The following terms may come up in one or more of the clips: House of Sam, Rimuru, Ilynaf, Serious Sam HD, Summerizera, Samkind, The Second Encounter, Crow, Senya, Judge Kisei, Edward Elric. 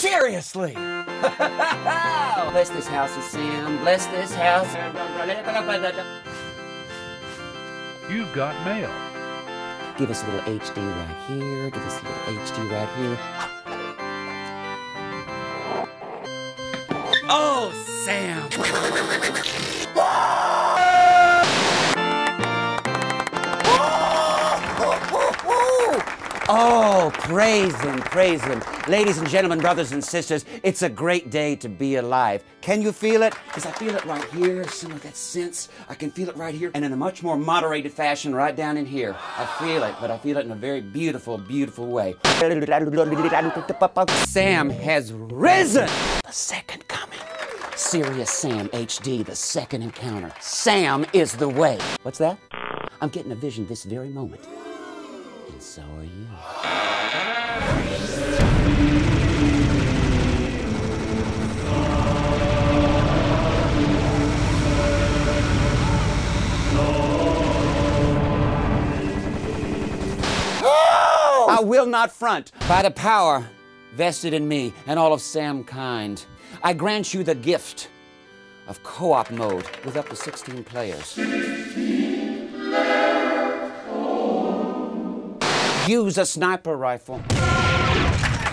Seriously! Bless this house of Sam. Bless this house. You've got mail. Give us a little HD right here. Give us a little HD right here. Oh, Sam! Oh, praise Him, praise Him. Ladies and gentlemen, brothers and sisters, it's a great day to be alive. Can you feel it? Because I feel it right here, some of that sense. I can feel it right here, and in a much more moderated fashion right down in here. I feel it, but I feel it in a very beautiful, beautiful way. Sam has risen! The second coming. Serious Sam HD, the second encounter. Sam is the way. What's that? I'm getting a vision this very moment. And so are you. No! I will not front. By the power vested in me and all of Samkind, I grant you the gift of co-op mode with up to 16 players. Use a sniper rifle,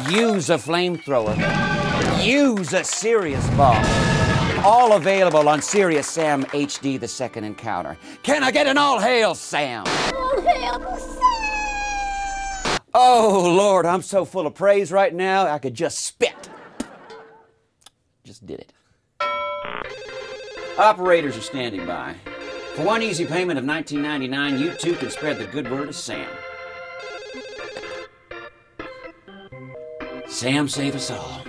use a flamethrower, use a serious bomb. All available on Serious Sam HD, the second encounter. Can I get an all hail Sam? All hail Sam! Oh Lord, I'm so full of praise right now, I could just spit. Just did it. Operators are standing by. For one easy payment of $19.99, you too can spread the good word of Sam. Sam, save us all.